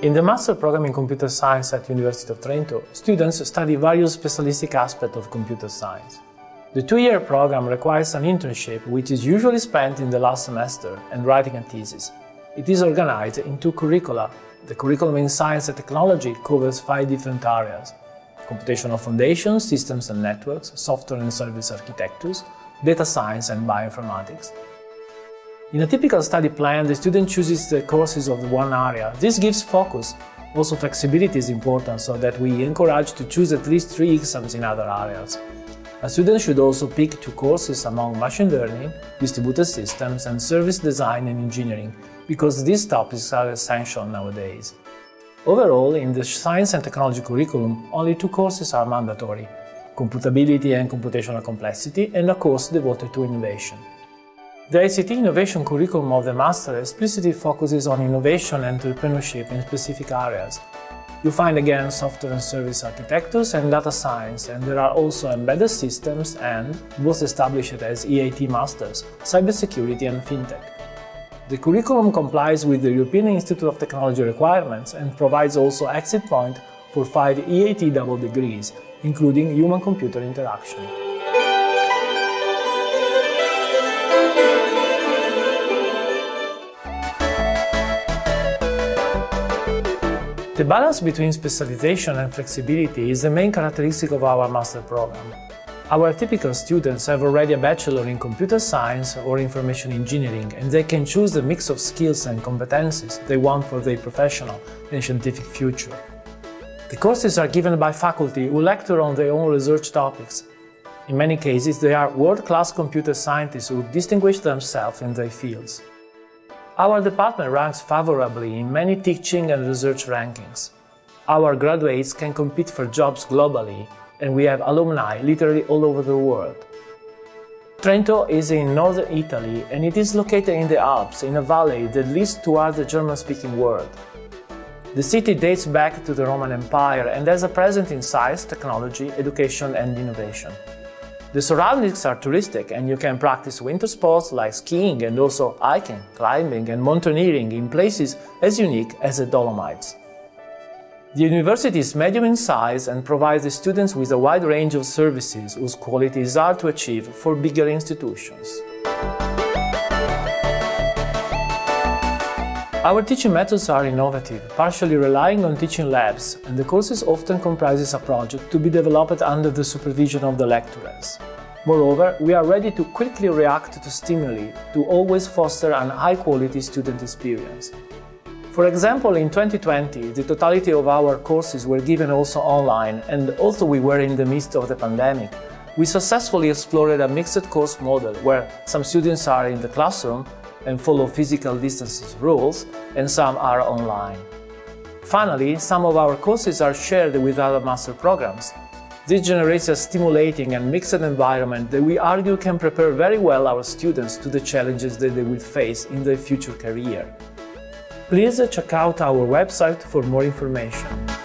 In the Master Program in Computer Science at University of Trento, students study various specialistic aspects of computer science. The two-year program requires an internship, which is usually spent in the last semester, and writing a thesis. It is organized in two curricula. The curriculum in Science and Technology covers 5 different areas: computational foundations, systems and networks, software and service architectures, data science and bioinformatics. In a typical study plan, the student chooses the courses of one area. This gives focus. Also, flexibility is important, so that we encourage to choose at least 3 exams in other areas. A student should also pick 2 courses among machine learning, distributed systems, and service design and engineering, because these topics are essential nowadays. Overall, in the Science and Technology curriculum, only 2 courses are mandatory: computability and computational complexity, and a course devoted to innovation. The ICT Innovation curriculum of the Master explicitly focuses on innovation and entrepreneurship in specific areas. You find again software and service architectures and data science, and there are also embedded systems and, both established as EIT Masters, cybersecurity and fintech. The curriculum complies with the European Institute of Technology requirements and provides also exit point for 5 EIT double degrees, including human-computer interaction. The balance between specialization and flexibility is the main characteristic of our master program. Our typical students have already a bachelor in computer science or information engineering, and they can choose the mix of skills and competencies they want for their professional and scientific future. The courses are given by faculty who lecture on their own research topics. In many cases, they are world-class computer scientists who distinguish themselves in their fields. Our department ranks favorably in many teaching and research rankings. Our graduates can compete for jobs globally, and we have alumni literally all over the world. Trento is in northern Italy, and it is located in the Alps, in a valley that leads towards the German-speaking world. The city dates back to the Roman Empire and has a presence in science, technology, education and innovation. The surroundings are touristic, and you can practice winter sports like skiing and also hiking, climbing and mountaineering in places as unique as the Dolomites. The university is medium in size and provides the students with a wide range of services whose quality is hard to achieve for bigger institutions. Our teaching methods are innovative, partially relying on teaching labs, and the courses often comprises a project to be developed under the supervision of the lecturers. Moreover, we are ready to quickly react to stimuli to always foster an high-quality student experience. For example, in 2020, the totality of our courses were given also online, and although we were in the midst of the pandemic, we successfully explored a mixed course model where some students are in the classroom and follow physical distances rules, and some are online. Finally, some of our courses are shared with other master programs. This generates a stimulating and mixed environment that we argue can prepare very well our students to the challenges that they will face in their future career. Please check out our website for more information.